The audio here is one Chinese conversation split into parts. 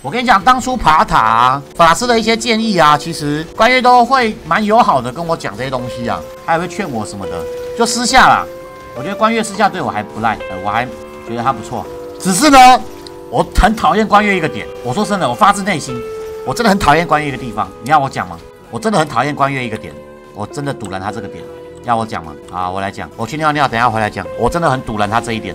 我跟你讲，当初爬塔法师的一些建议啊，其实关羽都会蛮友好的跟我讲这些东西啊，他也会劝我什么的，就私下啦。我觉得关羽私下对我还不赖，我还觉得他不错。只是呢，我很讨厌关羽一个点。我说真的，我发自内心，我真的很讨厌关羽一个地方。你要我讲吗？我真的很讨厌关羽一个点，我真的堵拦他这个点。 要我讲吗？啊，我来讲。我去尿尿，等一下回来讲。我真的很堵拦他这一点。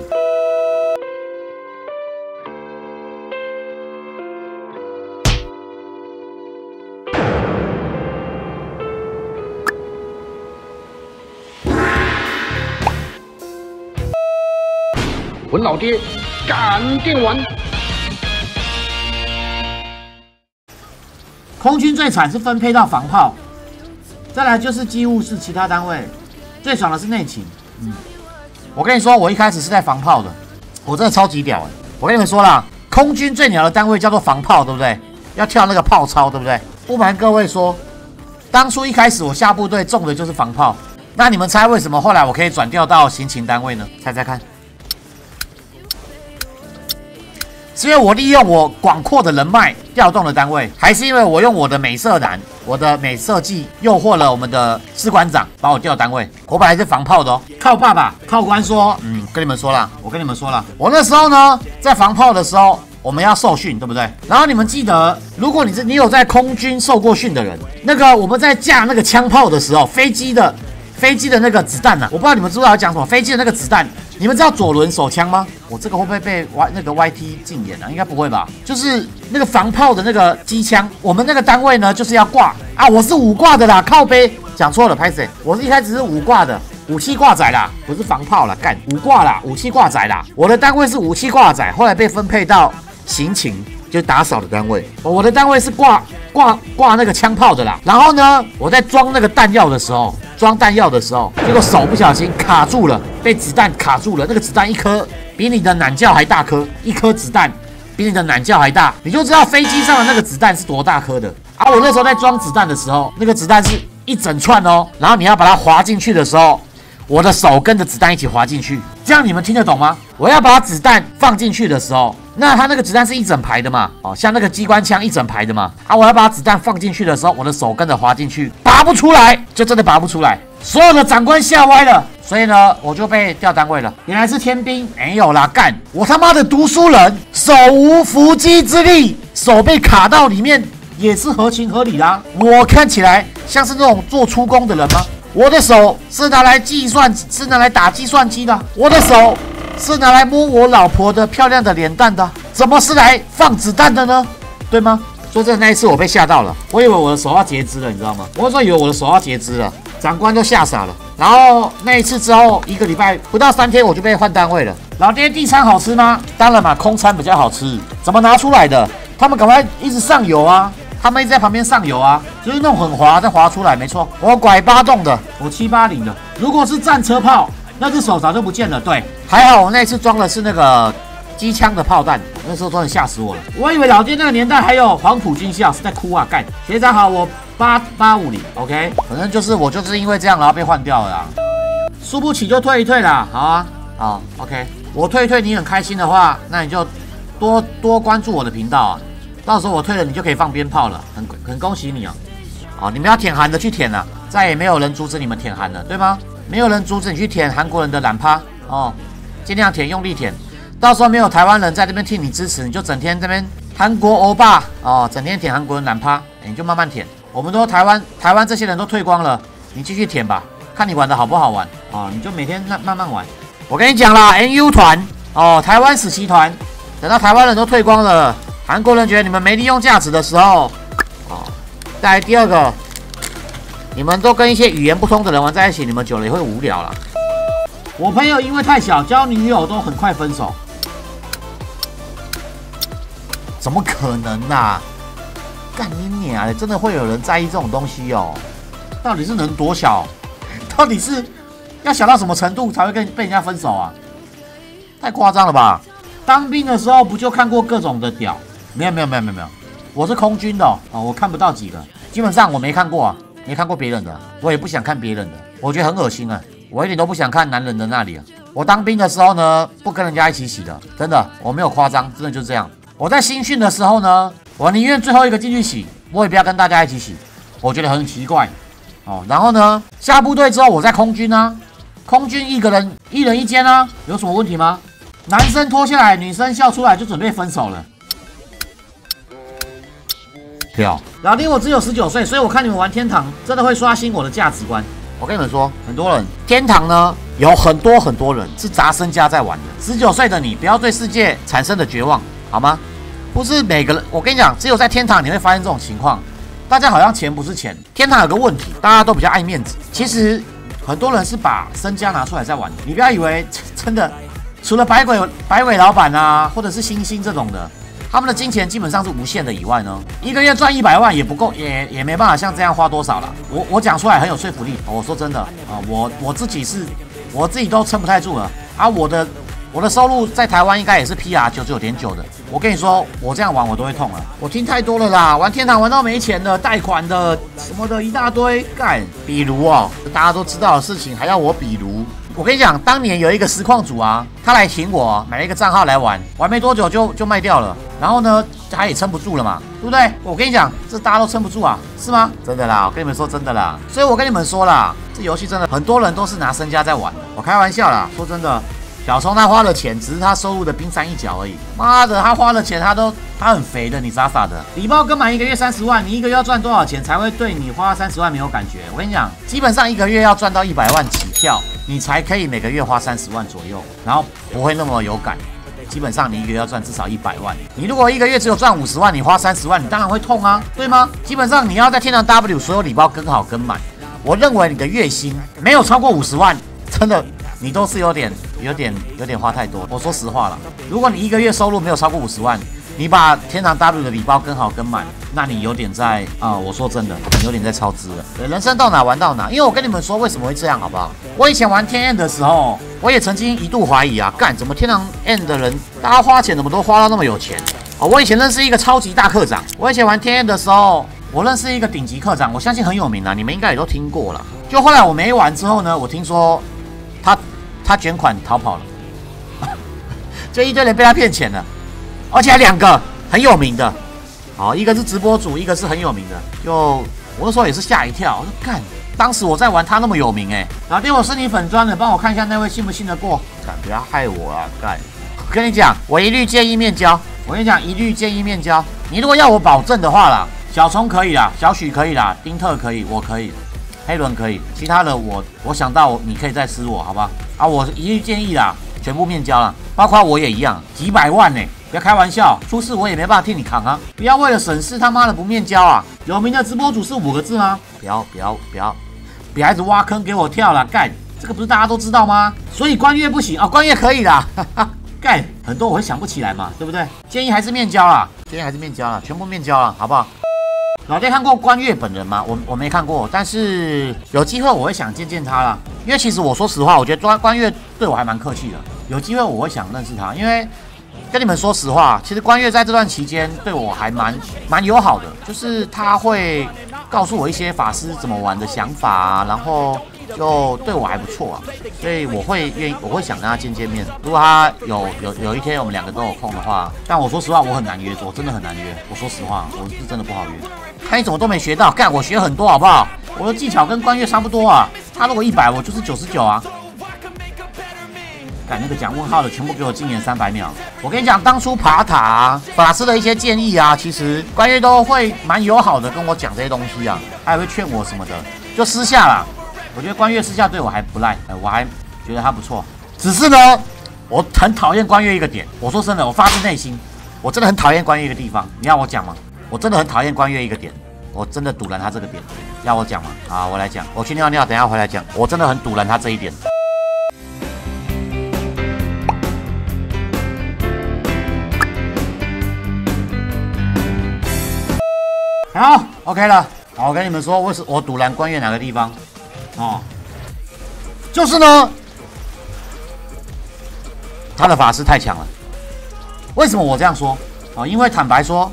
我老爹，干电玩。空军最惨是分配到防炮，再来就是机务室其他单位。 最爽的是内勤，我跟你说，我一开始是在防炮的，我真的超级屌哎！我跟你们说啦，空军最鸟的单位叫做防炮，对不对？要跳那个炮操，对不对？不瞒各位说，当初一开始我下部队中的就是防炮，那你们猜为什么后来我可以转调到行勤单位呢？猜猜看，是因为我利用我广阔的人脉调动了单位，还是因为我用我的美色男？ 我的美设计诱惑了我们的士官长，把我调单位。我本来是防炮的哦，靠爸爸，靠官说，我跟你们说了，我那时候呢，在防炮的时候，我们要受训，对不对？然后你们记得，如果你有在空军受过训的人，那个我们在架那个枪炮的时候，飞机的那个子弹啊，我不知道你们知道要讲什么，飞机的那个子弹，你们知道左轮手枪吗？我这个会不会被那个 YT 禁言啊？应该不会吧？就是那个防炮的那个机枪，我们那个单位呢就是要挂啊，我是五挂的啦，靠背讲错了，拍谁？我是一开始是五挂的，武器挂载啦，不是防炮啦，干五挂啦，武器挂载啦，我的单位是武器挂载，后来被分配到行勤。 就打扫的单位，我的单位是挂那个枪炮的啦。然后呢，我在装那个弹药的时候，结果手不小心卡住了，被子弹卡住了。那个子弹一颗比你的懒觉还大颗，一颗子弹比你的懒觉还大，你就知道飞机上的那个子弹是多大颗的。啊，我那时候在装子弹的时候，那个子弹是一整串哦，然后你要把它滑进去的时候。 我的手跟着子弹一起滑进去，这样你们听得懂吗？我要把子弹放进去的时候，那它那个子弹是一整排的嘛，哦，像那个机关枪一整排的嘛。啊，我要把子弹放进去的时候，我的手跟着滑进去，拔不出来，就真的拔不出来。所有的长官吓歪了，所以呢，我就被调单位了。原来是天兵，没有啦，干！我他妈的读书人，手无缚鸡之力，手被卡到里面也是合情合理啦。我看起来像是那种做出工的人吗？ 我的手是拿来计算，是拿来打计算机的；我的手是拿来摸我老婆的漂亮的脸蛋的，怎么是来放子弹的呢？对吗？说真的，那一次我被吓到了，我以为我的手要截肢了，你知道吗？我那时候以为我的手要截肢了，长官都吓傻了。然后那一次之后，一个礼拜不到3天，我就被换单位了。老爹，地餐好吃吗？当然嘛，空餐比较好吃。怎么拿出来的？他们赶快一直上油啊！ 他们一直在旁边上游啊，就是弄很滑，再滑出来，没错。我拐8洞的，我780的。如果是战车炮，那只手早就不见了。对，还好我那次装的是那个机枪的炮弹，那时候真的吓死我了。我以为老爹那个年代还有黄埔军校是在哭啊，干。学长好，我8850 ，OK。反正我就是因为这样，然后被换掉了啦。输不起就退一退啦，好啊，好 ，OK。我退一退，你很开心的话，那你就多关注我的频道啊。 到时候我退了，你就可以放鞭炮了，很恭喜你啊！好，你们要舔韩的去舔了，再也没有人阻止你们舔韩了，对吗？没有人阻止你去舔韩国人的懒趴哦，尽量舔，用力舔。到时候没有台湾人在这边替你支持，你就整天这边韩国欧巴哦，整天舔韩国人懒趴，你就慢慢舔。我们都台湾这些人都退光了，你继续舔吧，看你玩的好不好玩哦，你就每天慢慢玩。我跟你讲啦 ，NU 团哦，台湾死棋团，等到台湾人都退光了。 韩国人觉得你们没利用价值的时候，哦，再来第二个，你们都跟一些语言不通的人玩在一起，你们久了也会无聊啦。我朋友因为太小，交女友都很快分手，怎么可能啊？干你娘的，真的会有人在意这种东西哦？到底是能多小？到底是要小到什么程度才会被人家分手啊？太夸张了吧！当兵的时候不就看过各种的屌？ 没有，我是空军的 哦，我看不到几个，基本上我没看过啊，没看过别人的，我也不想看别人的，我觉得很恶心啊，我一点都不想看男人的那里啊。我当兵的时候呢，不跟人家一起洗的，真的，我没有夸张，真的就这样。我在新训的时候呢，我宁愿最后一个进去洗，我也不要跟大家一起洗，我觉得很奇怪哦。然后呢，下部队之后我在空军啊，空军一人一间啊，有什么问题吗？男生脱下来，女生笑出来就准备分手了。 对，老弟，我只有19岁，所以我看你们玩天堂，真的会刷新我的价值观。我跟你们说，很多人天堂呢，有很多人是砸身家在玩的。19岁的你，不要对世界产生的绝望，好吗？不是每个人，我跟你讲，只有在天堂你会发现这种情况。大家好像钱不是钱，天堂有个问题，大家都比较爱面子。其实很多人是把身家拿出来在玩的，你不要以为真的，除了百鬼老板啊，或者是星星这种的。 他们的金钱基本上是无限的以外呢，一个月赚100万也不够，也没办法像这样花多少了。我讲出来很有说服力，我说真的啊，我自己都撑不太住了啊。我的收入在台湾应该也是 PR 99.9的。我跟你说，我这样玩我都会痛了。我听太多了啦，玩天堂玩到没钱的，贷款的什么的一大堆干。比如哦，大家都知道的事情还要我比如。 我跟你讲，当年有一个实况组啊，他来请我买了一个账号来玩，玩没多久就卖掉了。然后呢，他也撑不住了嘛，对不对？我跟你讲，这大家都撑不住啊，是吗？真的啦，我跟你们说真的啦。所以我跟你们说啦，这游戏真的很多人都是拿身家在玩的。我开玩笑啦，说真的，小聪他花了钱，只是他收入的冰山一角而已。妈的，他花了钱，他很肥的，你傻傻的。礼貌哥买一个月30万，你一个月要赚多少钱才会对你花30万没有感觉？我跟你讲，基本上一个月要赚到100万起跳。 你才可以每个月花30万左右，然后不会那么有感。基本上你一个月要赚至少100万。你如果一个月只有赚50万，你花30万，你当然会痛啊，对吗？基本上你要在天堂 W 所有礼包跟好跟满。我认为你的月薪没有超过50万，真的你都是有点花太多。我说实话啦，如果你一个月收入没有超过50万，你把天堂 W 的礼包跟好跟满，那你有点在我说真的，你有点在超支了。对，人生到哪玩到哪，因为我跟你们说为什么会这样，好不好？ 我以前玩天end的时候，我也曾经一度怀疑啊，干怎么天堂 end 的人，大家花钱怎么都花到那么有钱啊、我以前认识一个超级大课长，我以前玩天end的时候，我认识一个顶级课长，我相信很有名啊，你们应该也都听过了。就后来我没玩之后呢，我听说他卷款逃跑了，就一堆人被他骗钱了，而且还2个很有名的，好，一个是直播主，一个是很有名的，就我那时候也是吓一跳，我说干。 当时我在玩，他那么有名哎、欸，老弟，我是你粉专的，帮我看一下那位信不信得过？敢不要害我啊！干，我跟你讲，我一律建议面交。你如果要我保证的话啦，小虫可以啦，小许可以啦，丁特可以，我可以，黑伦可以，其他的我想到你可以再私我，好吧？啊，我一律建议啦，全部面交啦，包括我也一样，几百万呢、欸。 不要开玩笑，出事我也没办法替你扛啊！不要为了省事他妈的不面交啊！有名的直播主是5个字吗？别一直挖坑给我跳啦！干，这个不是大家都知道吗？所以官月不行啊、哦，官月可以啦！哈哈，干，很多我会想不起来嘛，对不对？建议还是面交啦，全部面交啦，好不好？老爹看过官月本人吗？我没看过，但是有机会我会想见见他啦。因为其实我说实话，我觉得官月对我还蛮客气的，有机会我会想认识他，因为。 跟你们说实话，其实官月在这段期间对我还蛮友好的，就是他会告诉我一些法师怎么玩的想法、啊，然后就对我还不错啊，所以我会想跟他见面。如果他有一天我们2个都有空的话，但我说实话我很难约，我真的很难约。我说实话，我是真的不好约。看你怎么都没学到，干我学很多好不好？我的技巧跟官月差不多啊，他如果100我就是99啊。 那个讲问号的全部给我禁言300秒。我跟你讲，当初爬塔、啊、法师的一些建议啊，其实官月都会蛮友好的跟我讲这些东西啊，他还会劝我什么的，就私下啦。我觉得官月私下对我还不赖，我还觉得他不错。只是呢，我很讨厌官月一个点。我说真的，我发自内心，我真的很讨厌官月一个地方。你要我讲吗？我真的很讨厌官月一个点，我真的堵拦他这个点。要我讲吗？好，我来讲。我去尿尿，等一下回来讲。我真的很堵拦他这一点。 好 ，OK 了。好，我跟你们说，为什么我堵拦官月哪个地方？哦，就是呢，他的法师太强了。为什么我这样说？哦，因为坦白说，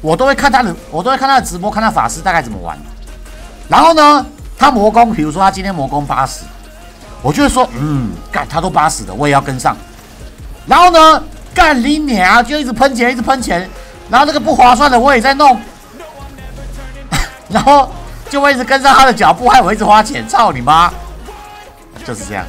我都会看他的直播，看他法师大概怎么玩。然后呢，他魔攻，比如说他今天魔攻80，我就会说，干，他都80了，我也要跟上。然后呢，干你娘！就一直喷钱，一直喷钱，然后那个不划算的我也在弄，然后就会一直跟上他的脚步，害我一直花钱，操你妈！就是这样。